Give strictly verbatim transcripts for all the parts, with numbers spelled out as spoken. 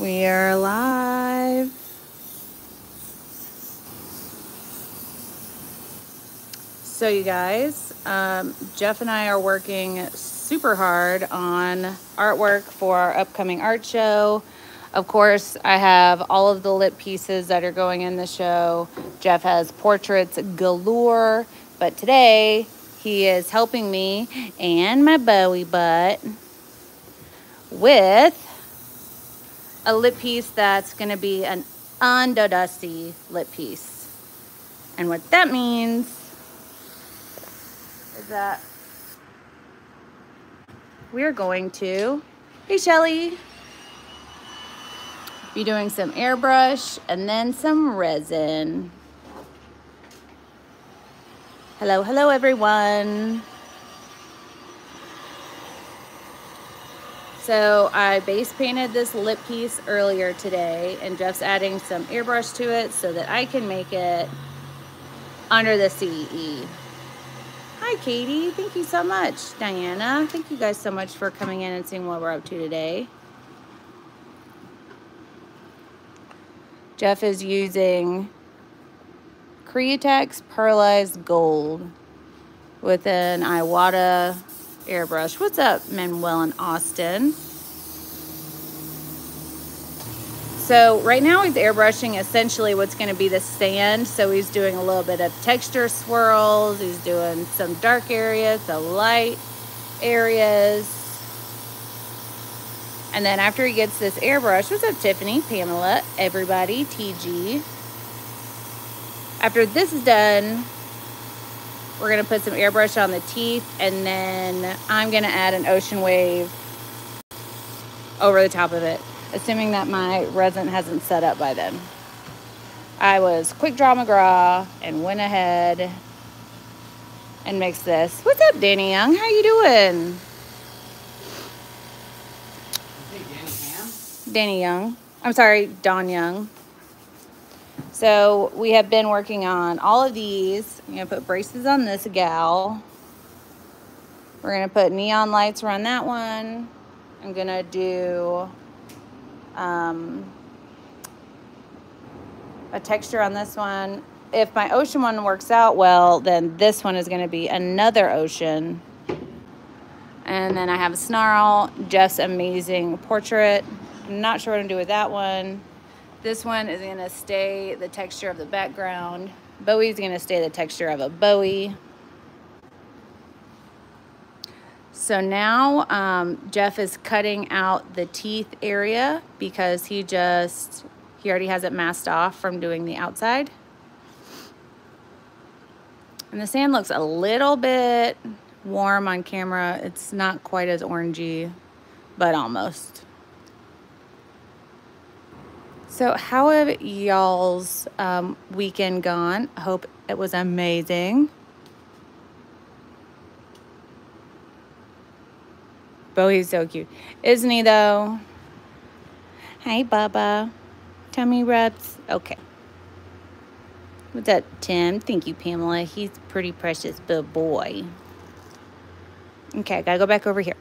We are live. So you guys, um, Jeff and I are working super hard on artwork for our upcoming art show. Of course, I have all of the lit pieces that are going in the show. Jeff has portraits galore, but today he is helping me and my Bowie butt with a lit piece that's gonna be an Andodasi lit piece. And what that means is that we're going to, hey Shelly, be doing some airbrush and then some resin. Hello, hello everyone. So I base painted this lip piece earlier today and Jeff's adding some airbrush to it so that I can make it under the C E. Hi Katie, thank you so much. Diana, thank you guys so much for coming in and seeing what we're up to today. Jeff is using Createx Pearlized Gold with an Iwata airbrush. What's up, Manuel and Austin? So right now he's airbrushing essentially what's going to be the sand. So he's doing a little bit of texture swirls. He's doing some dark areas, some light areas. And then after he gets this airbrush, what's up, Tiffany, Pamela, everybody, T G. After this is done, we're gonna put some airbrush on the teeth and then I'm gonna add an ocean wave over the top of it, assuming that my resin hasn't set up by then. I was quick draw McGraw and went ahead and mixed this. What's up, Danny Young? How you doing? Hey, Danny Ham? Danny Young. I'm sorry, Don Young. So we have been working on all of these. I'm gonna put braces on this gal. We're gonna put neon lights around that one. I'm gonna do um, a texture on this one. If my ocean one works out well, then this one is gonna be another ocean. And then I have a snarl, Jeff's amazing portrait. I'm not sure what I'm gonna do with that one. This one is gonna stay the texture of the background. Bowie's gonna stay the texture of a Bowie. So now um, Jeff is cutting out the teeth area because he just, he already has it masked off from doing the outside. And the sand looks a little bit warm on camera. It's not quite as orangey, but almost. So how have y'all's um, weekend gone? Hope it was amazing. Bowie's so cute. Isn't he though? Hi, Bubba. Tummy rubs. Okay. What's up, Tim? Thank you, Pamela. He's a pretty precious little boy. Okay, I gotta go back over here.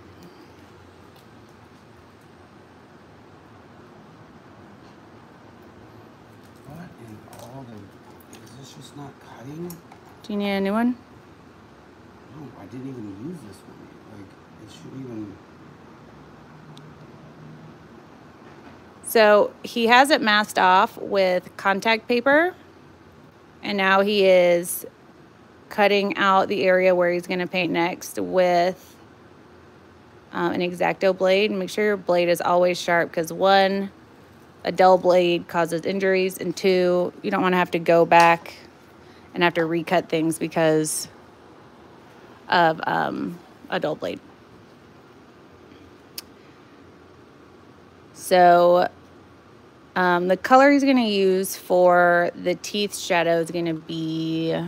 Do you need a new one? No, I didn't even use this one. Like, it shouldn't even... So, he has it masked off with contact paper. And now he is cutting out the area where he's going to paint next with um, an X-Acto blade. Make sure your blade is always sharp because one, a dull blade causes injuries. And two, you don't want to have to go back and have to recut things because of um, a dull blade. So um, the color he's going to use for the teeth shadow is going to be...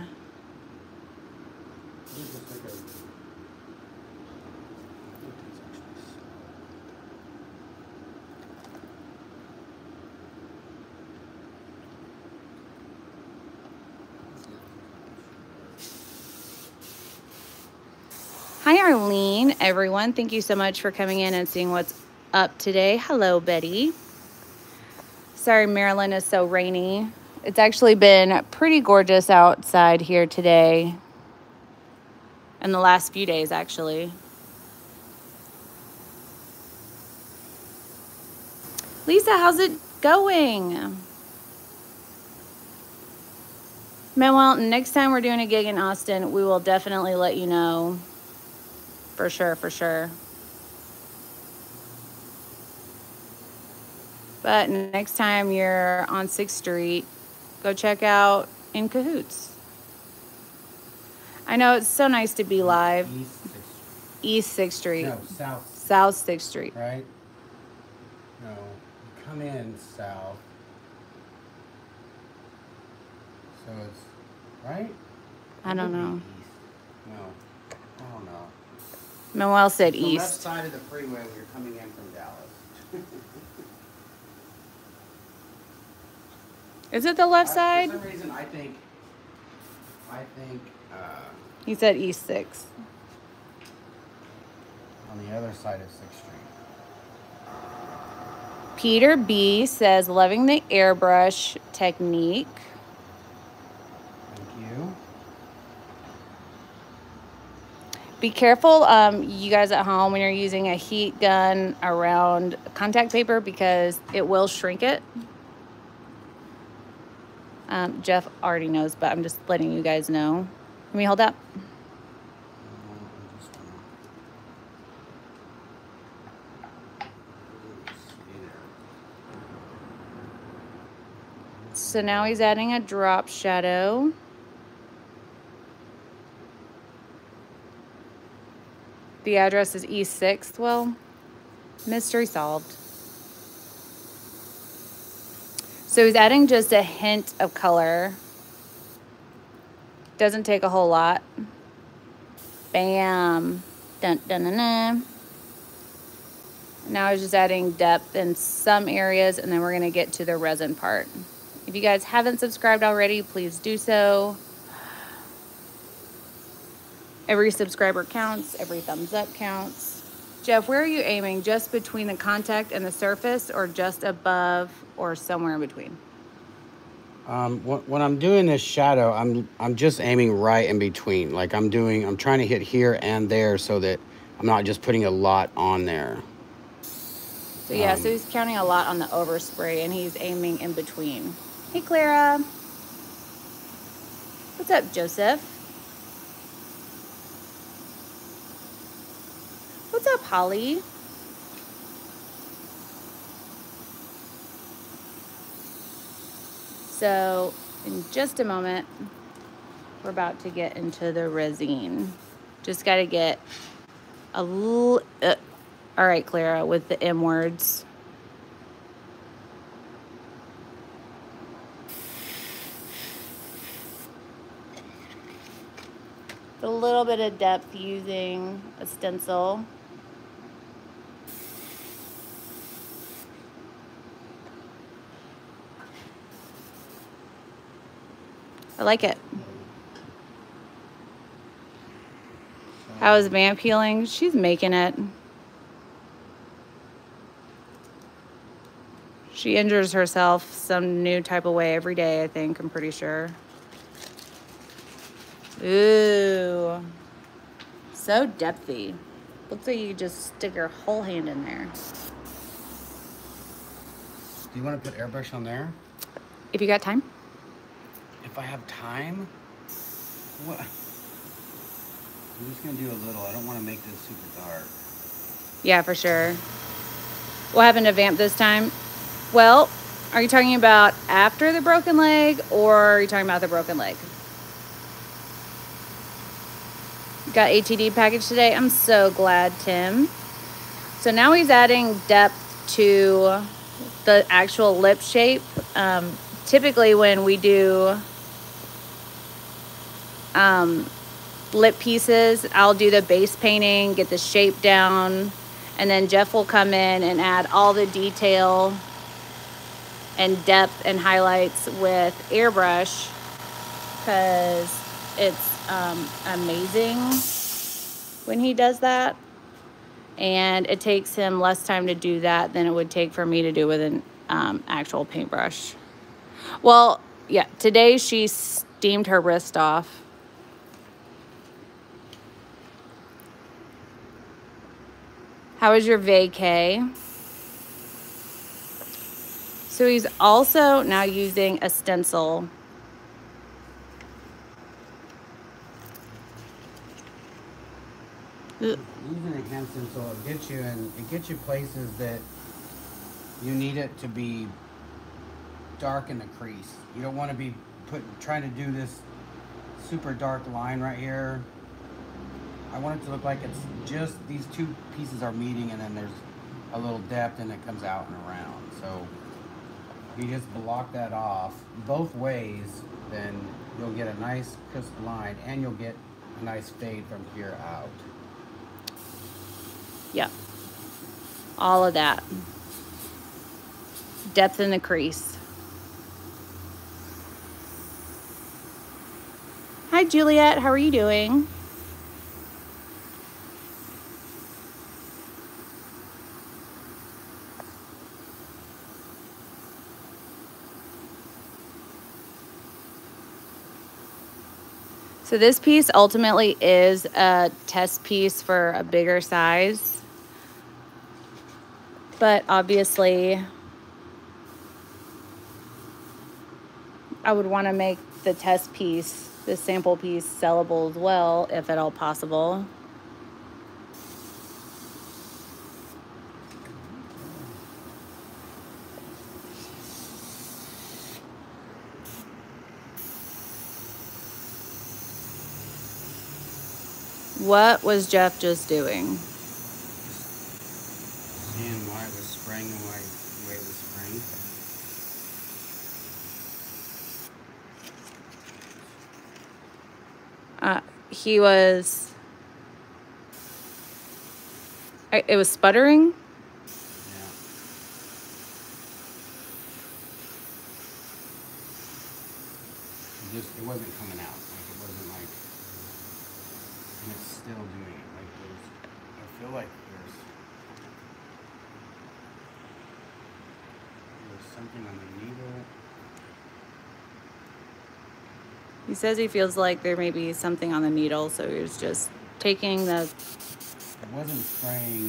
Hi, Arlene, everyone. Thank you so much for coming in and seeing what's up today. Hello, Betty. Sorry, Maryland is so rainy. It's actually been pretty gorgeous outside here today and the last few days, actually. Lisa, how's it going? Manuel, next time we're doing a gig in Austin, we will definitely let you know. For sure, for sure. But next time you're on sixth street, go check out In Cahoots. I know, it's so nice to be live. East sixth street. East sixth street. No, south. South sixth street. Right? No. Come in south. So it's, right? I don't know. No, I don't know. Manuel said east. The left side of the freeway when you're coming in from Dallas. Is it the left I, side? For some reason, I think, I think, uh... He said east six. On the other side of sixth street. Peter B says, loving the airbrush technique. Be careful, um, you guys at home, when you're using a heat gun around contact paper, because it will shrink it. Um, Jeff already knows, but I'm just letting you guys know. Let me hold up. So now he's adding a drop shadow. The address is E six. Well, mystery solved. So he's adding just a hint of color. Doesn't take a whole lot. Bam. Dun, dun, dun, dun. Now he's just adding depth in some areas, and then we're going to get to the resin part. If you guys haven't subscribed already, please do so. Every subscriber counts, every thumbs up counts. Jeff, where are you aiming? Just between the contact and the surface, or just above, or somewhere in between? Um, when I'm doing this shadow, I'm I'm just aiming right in between. Like I'm doing, I'm trying to hit here and there so that I'm not just putting a lot on there. So yeah, um, so he's counting a lot on the overspray, and he's aiming in between. Hey, Clara. What's up, Joseph? What's up, Holly? So, in just a moment, we're about to get into the resin. Just got to get a little... Uh, all right, Clara, with the M words. A little bit of depth using a stencil. I like it. How is vamp healing? She's making it. She injures herself some new type of way every day, I think, I'm pretty sure. Ooh. So depthy. Looks like you just stick your whole hand in there. Do you want to put airbrush on there? If you got time. If I have time? What? I'm just going to do a little. I don't want to make this super dark. Yeah, for sure. What happened to Vamp this time? Well, are you talking about after the broken leg, or are you talking about the broken leg? Got A T D package today. I'm so glad, Tim. So now he's adding depth to the actual lip shape. Um, typically when we do um, lip pieces, I'll do the base painting, get the shape down, and then Jeff will come in and add all the detail and depth and highlights with airbrush, because it's um, amazing when he does that, and it takes him less time to do that than it would take for me to do with an um, actual paintbrush. Well, yeah, today she steamed her wrist off. How was your vacay? So he's also now using a stencil. Using a hand stencil, it gets you in, it gets you places that you need it to be dark in the crease. You don't want to be put trying to do this super dark line right here. I want it to look like it's just these two pieces are meeting, and then there's a little depth, and it comes out and around. So if you just block that off both ways, then you'll get a nice crisp line, and you'll get a nice fade from here out. Yep, all of that depth in the crease. Hi, Juliet, how are you doing? So this piece ultimately is a test piece for a bigger size, but obviously I would want to make the test piece, the sample piece, sellable as well, if at all possible. What was Jeff just doing? Seeing why it was spraying and why, why it was spraying. Uh, he was... It was sputtering? Yeah. It just, it wasn't coming out. Like, it wasn't like... And it's still doing it. Like there's, I feel like there's, there's something underneath it. He says he feels like there may be something on the needle, so he was just taking the... It wasn't spraying.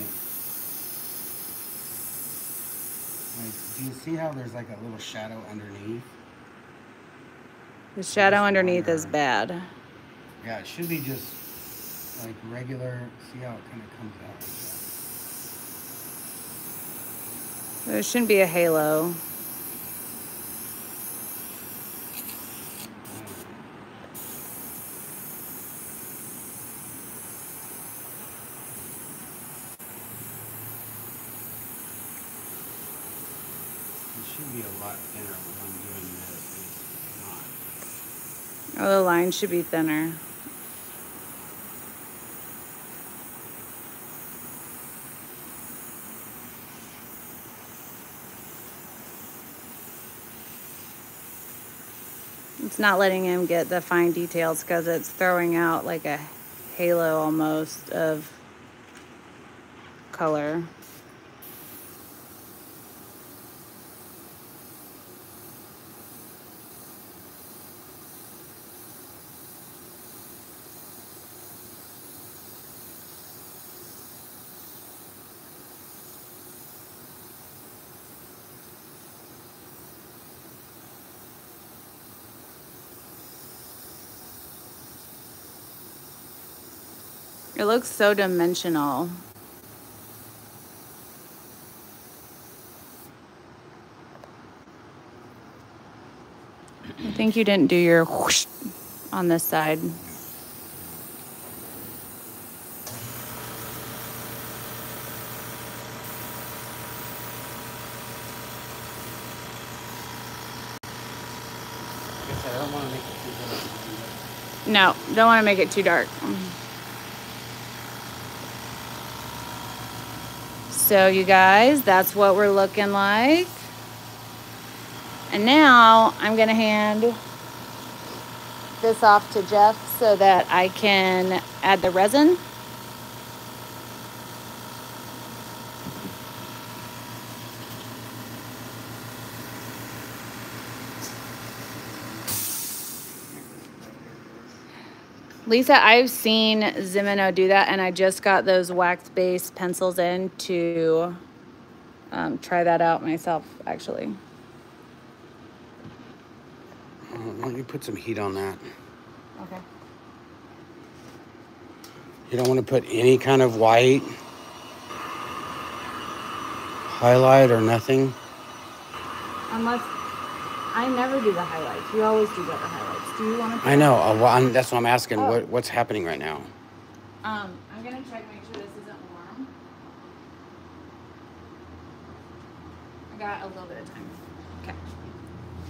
Like, do you see how there's like a little shadow underneath? The shadow there's underneath is bad. Yeah, it should be just... like regular, see how it kind of comes out like that. There shouldn't be a halo. It should be a lot thinner when I'm doing this, it's not. Oh, the line should be thinner. It's not letting him get the fine details because it's throwing out like a halo almost of color. It looks so dimensional. I think you didn't do your whoosh on this side. I don't want to make it too dark. No, don't want to make it too dark. So you guys, that's what we're looking like. And now I'm gonna hand this off to Jeff so that I can add the resin. Lisa, I've seen Zimino do that, and I just got those wax-based pencils in to um, try that out myself, actually. Why don't you put some heat on that? Okay. You don't want to put any kind of white highlight or nothing? Unless, I never do the highlights. You always do the other highlights. Do you want to put I know. Uh, well, I'm, that's what I'm asking. Oh. What, what's happening right now? Um, I'm going to check make sure this isn't warm. I got a little bit of time. Okay.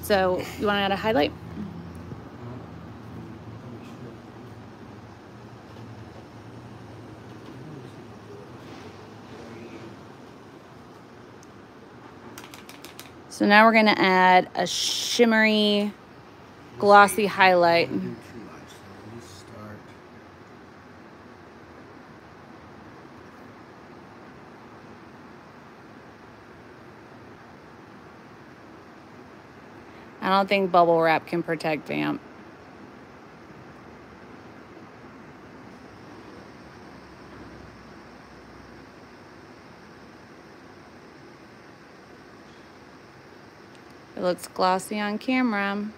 So, you want to add a highlight? So now we're going to add a shimmery, glossy highlight. I don't think bubble wrap can protect vamp. It looks glossy on camera.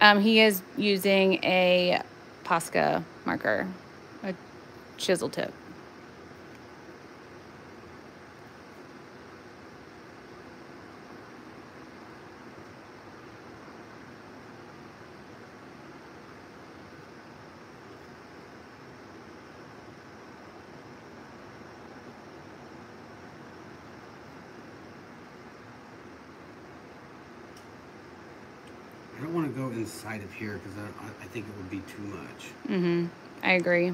Um, he is using a Posca marker, a chisel tip. Inside of here because I, I think it would be too much. Mm-hmm. I agree.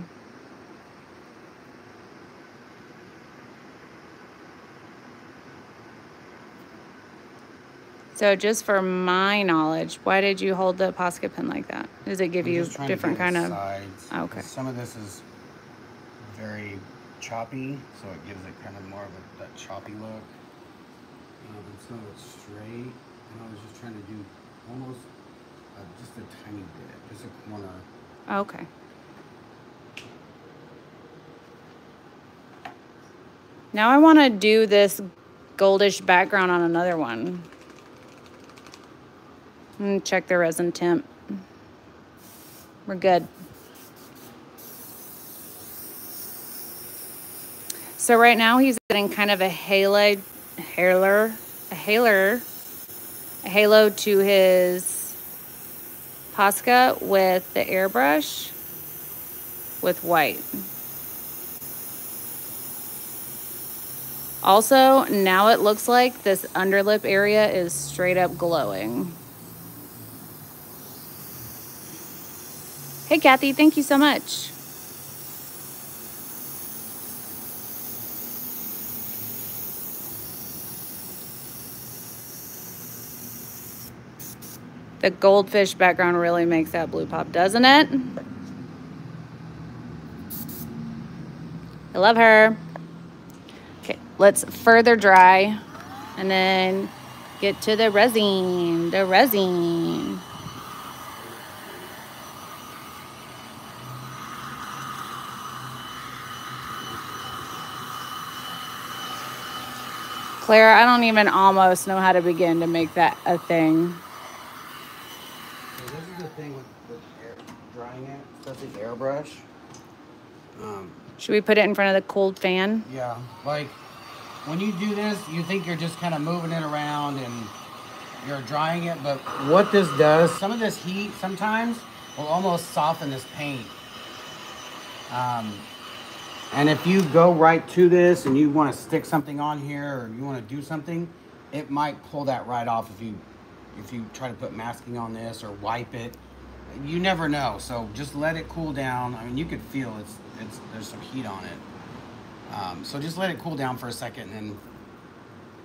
So just for my knowledge, why did you hold the Posca pen like that? Does it give I'm you different kind of sides. Oh, okay. Some of this is very choppy, so it gives it kind of more of a, that choppy look. Um, it's not straight. And I was just trying to do almost just a tiny bit, just a corner. Okay. Now I want to do this goldish background on another one. And check the resin temp. We're good. So right now he's getting kind of a halo, halo, a halo, a halo to his Posca with the airbrush with white. Also, now it looks like this underlip area is straight up glowing. Hey, Kathy, thank you so much. The goldfish background really makes that blue pop, doesn't it? I love her. Okay, let's further dry and then get to the resin, the resin. Claire, I don't even almost know how to begin to make that a thing. Airbrush. Um, Should we put it in front of the cold fan? Yeah, like when you do this, you think you're just kind of moving it around and you're drying it, but what this does, some of this heat sometimes will almost soften this paint. Um, and if you go right to this and you want to stick something on here or you want to do something, it might pull that right off if you if you try to put masking on this or wipe it. You never know, so just let it cool down. I mean, you could feel it's it's there's some heat on it. Um, so just let it cool down for a second and then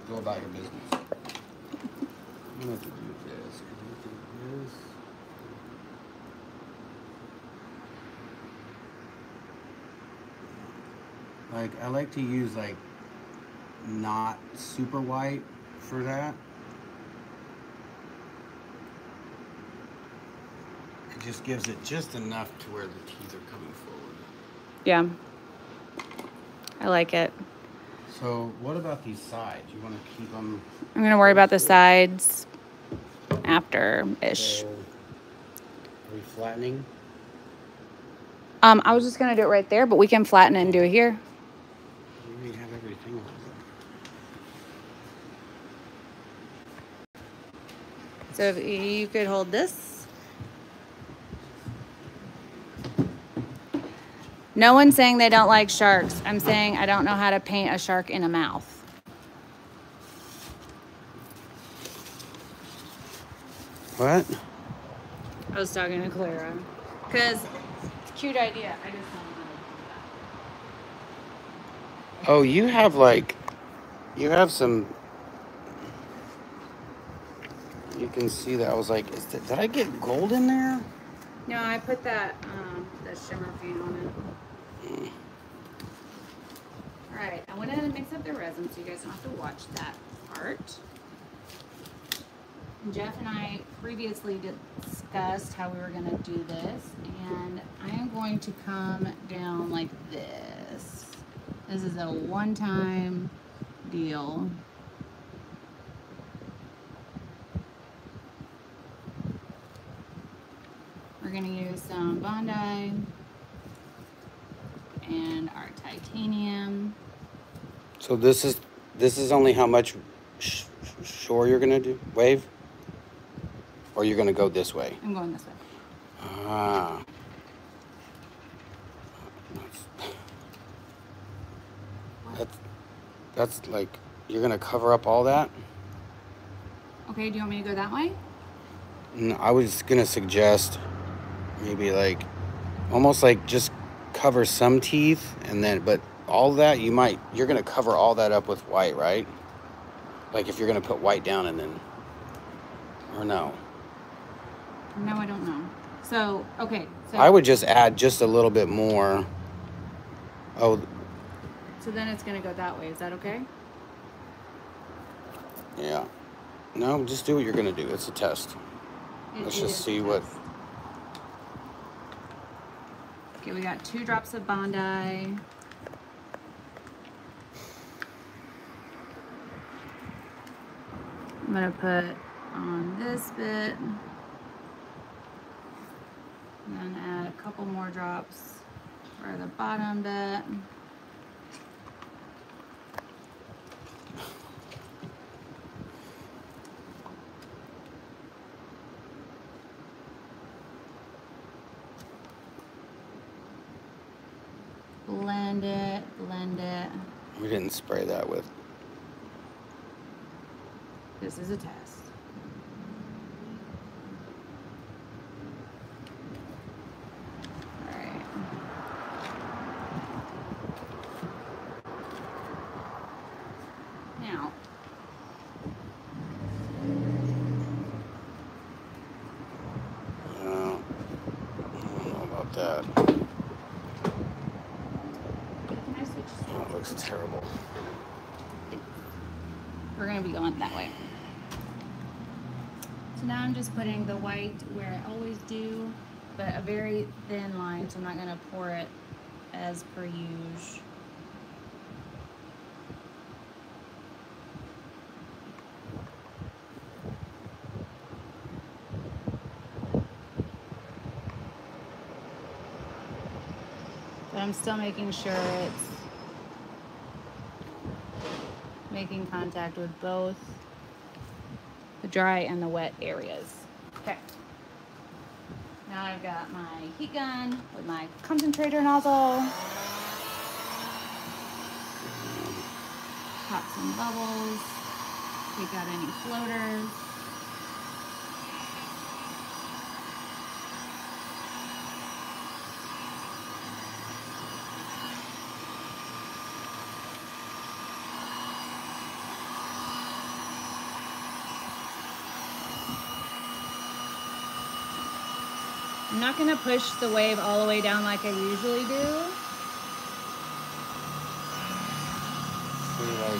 go about your business. I'm gonna have to do this. I'm gonna do this. Like, I like to use like not super white for that. It just gives it just enough to where the teeth are coming forward. Yeah, I like it. So what about these sides? You want to keep them? I'm going to worry about the sides after-ish. So, are we flattening? Um, I was just going to do it right there, but we can flatten it and do it here. You already have everything on. So if you could hold this. No one's saying they don't like sharks. I'm saying I don't know how to paint a shark in a mouth. What? I was talking to Clara. Because it's a cute idea. I just don't know how to do that. Oh, you have like, you have some, you can see that. I was like, is that, did I get gold in there? No, I put that, um, that shimmer paint on it. All right, I went ahead and mixed up the resin so you guys don't have to watch that part. Jeff and I previously discussed how we were going to do this, and I am going to come down like this. This is a one-time deal. We're going to use some Bondi and our titanium. So this is this is only how much sh sh shore you're gonna do wave, or you're gonna go this way. I'm going this way. Ah. That's that's like you're gonna cover up all that. Okay. Do you want me to go that way? No, I was gonna suggest maybe like almost like just cover some teeth, and then but all that you might you're gonna cover all that up with white, right? Like if you're gonna put white down and then, or no? No, I don't know. So okay. So I would just add just a little bit more. Oh. So then it's gonna go that way. Is that okay? Yeah. No, just do what you're gonna do. It's a test. It, Let's it just see what. Okay, we got two drops of Bondi. I'm gonna put on this bit. And then add a couple more drops for the bottom bit. Blend it, blend it. We didn't spray that with. This is a test. All right. Now, well, I don't know about that. That looks terrible. We're going to be going that way. So now I'm just putting the white where I always do, but a very thin line, so I'm not going to pour it as per usual. But I'm still making sure it's making contact with both the dry and the wet areas. Okay. Now I've got my heat gun with my concentrator nozzle. Pop some bubbles. Take out any floaters. I'm not going to push the wave all the way down like I usually do. So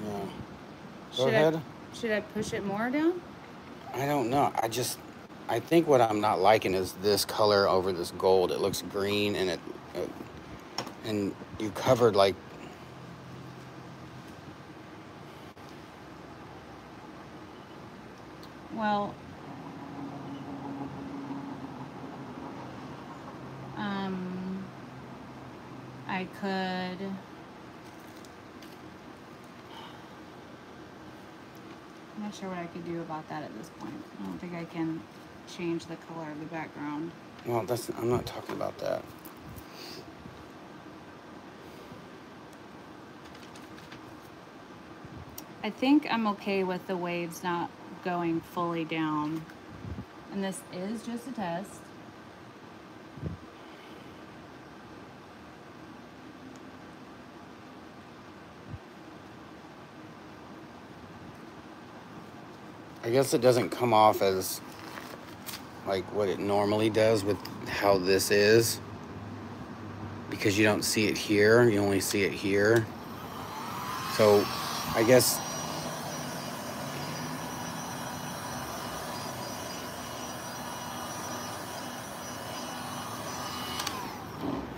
no. Go should ahead. I, should I push it more down? I don't know. I just, I think what I'm not liking is this color over this gold. It looks green, and it, it and you covered like. Well, um, I could. I'm not sure what I could do about that at this point. I don't think I can change the color of the background. Well, that's, I'm not talking about that. I think I'm okay with the waves not going fully down. And this is just a test. I guess it doesn't come off as like what it normally does with how this is, because you don't see it here, you only see it here. So I guess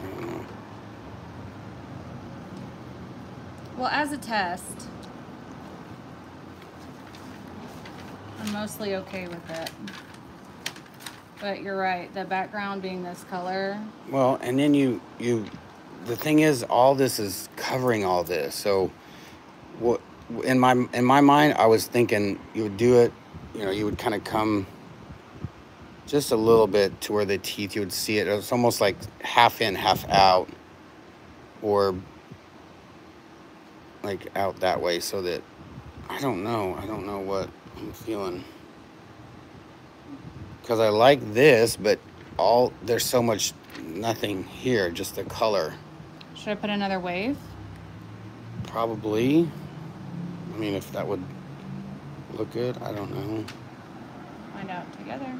I don't know. Well, as a test, I'm mostly okay with it, but you're right, the background being this color. Well, and then you you the thing is, all this is covering all this. So what in my in my mind I was thinking you would do it, you know, you would kind of come just a little bit to where the teeth, you would see it. It's almost like half in, half out, or like out that way, so that I don't know I don't know what I'm feeling, because I like this, but all there's so much nothing here, just the color. Should I put another wave? Probably. I mean, if that would look good, I don't know. Find out together.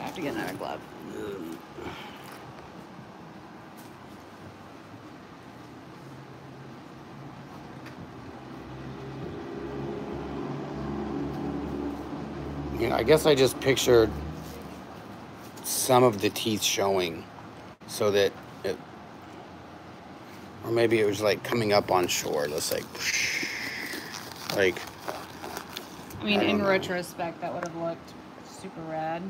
I have to get another glove. Mm. You know, I guess I just pictured some of the teeth showing, so that it, or maybe it was like coming up on shore. Let's like, like. I mean, I in know. retrospect, that would have looked super rad.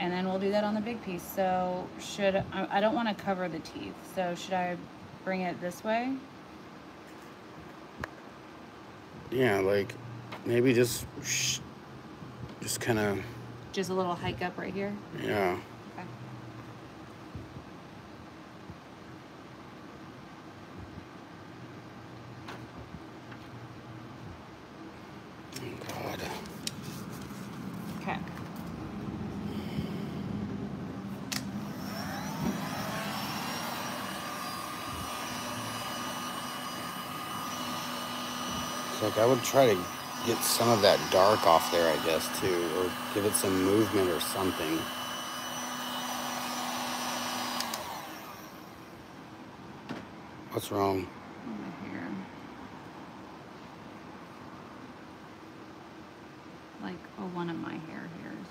And then we'll do that on the big piece. So should I, I don't want to cover the teeth. So should I bring it this way? Yeah, like maybe just. Sh Just kind of... Just a little hike up right here? Yeah. Okay. Oh, God. Okay. It's like I would try to... get some of that dark off there, I guess, too, or give it some movement or something. What's wrong? Over here. Like, oh, one of my hair hairs.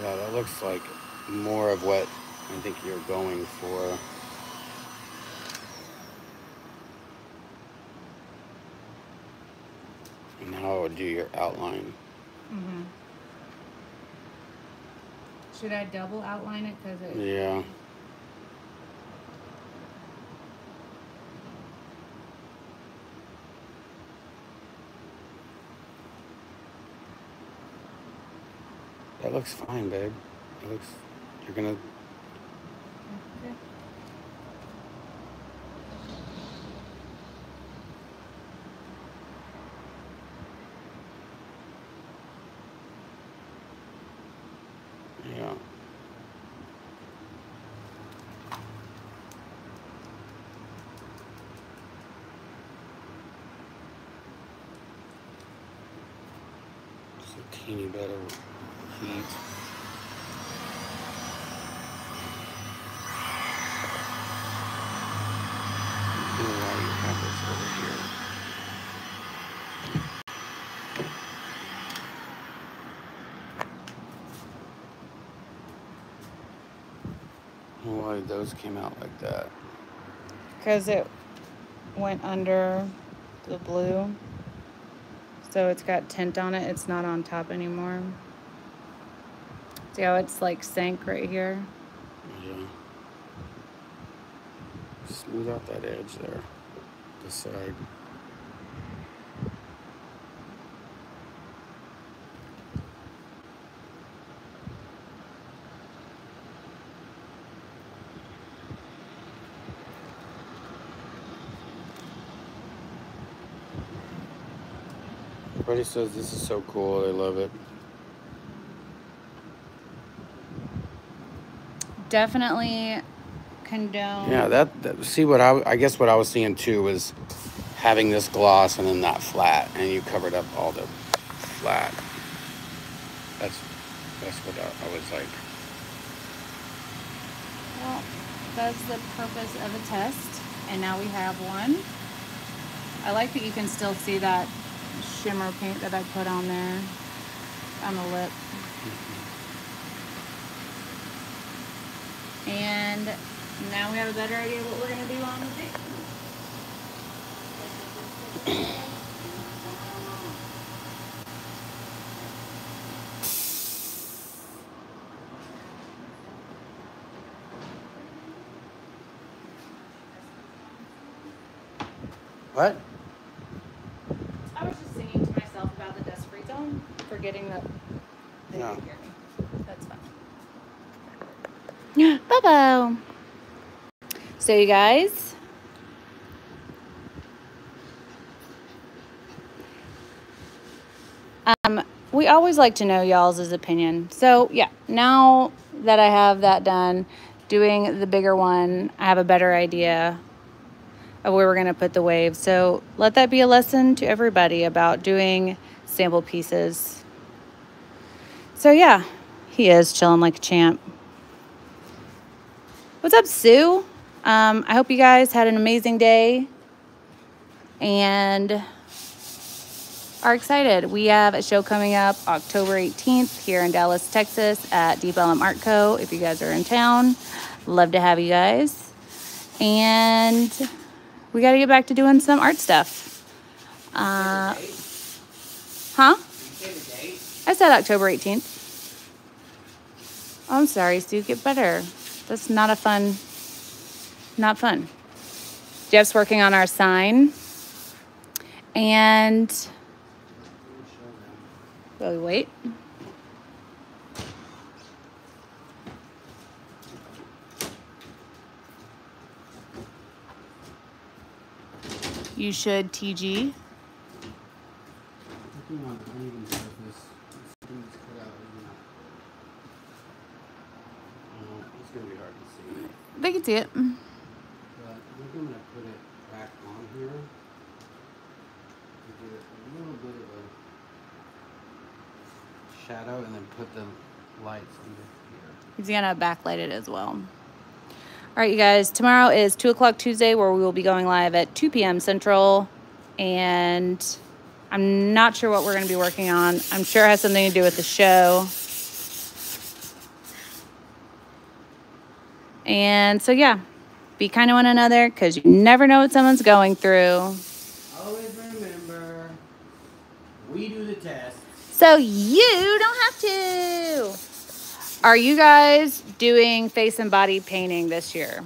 Yeah, that looks like more of what I think you're going for. And how I would do your outline. Mm-hmm. Should I double outline it? 'Cause it... Yeah. That looks fine, babe. It looks, you're gonna. Okay. teeny bit of heat. I'm going to allow you to have this over here. Why those came out like that? Because it went under the blue. So it's got tint on it. It's not on top anymore. See how it's like sank right here? Yeah. Smooth out that edge there. This side. Everybody says this is so cool, they love it. Definitely condone. Yeah, that, that see what I, I guess what I was seeing too was having this gloss and then that flat, and you covered up all the flat. That's that's what I, I was like. Well, that's the purpose of a test, and now we have one. I like that you can still see that shimmer paint that I put on there on the lip. Mm-hmm. And now we have a better idea what we're going to do on the paint. What? Getting that they no. Can hear me. That's fine. Bye-bye. So you guys, um, we always like to know y'all's opinion. So yeah, now that I have that done, doing the bigger one, I have a better idea of where we're gonna put the waves. So let that be a lesson to everybody about doing sample pieces. So yeah, he is chilling like a champ. What's up, Sue? Um, I hope you guys had an amazing day and are excited. We have a show coming up October eighteenth here in Dallas, Texas at Deep Ellum Art Co. If you guys are in town, love to have you guys. And we got to get back to doing some art stuff. Uh, huh? I said October eighteenth. Oh, I'm sorry, Sue. Get better. That's not a fun, not fun. Jeff's working on our sign. And, will we wait? You should, T G. They can see it. But I think I'm going to put it back on here to give it a little bit of a shadow and then put the lights under here. He's going to backlight it as well. All right, you guys. Tomorrow is two o'clock Tuesday, where we will be going live at two P M Central. And I'm not sure what we're going to be working on. I'm sure it has something to do with the show. And so, yeah, be kind to one another, because you never know what someone's going through. Always remember, we do the test. So you don't have to. Are you guys doing face and body painting this year?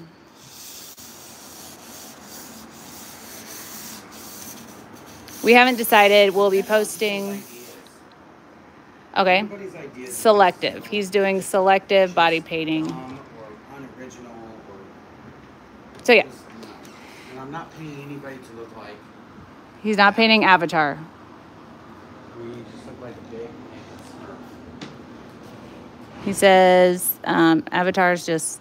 We haven't decided. We'll be posting. Okay. Selective. He's doing selective body painting. So yeah. And I'm not painting anybody to look like. He's not painting Avatar. You just look like a big man. He says um, Avatar's just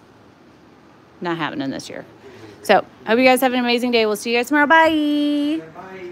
not happening this year. So hope you guys have an amazing day. We'll see you guys tomorrow. Bye. Bye.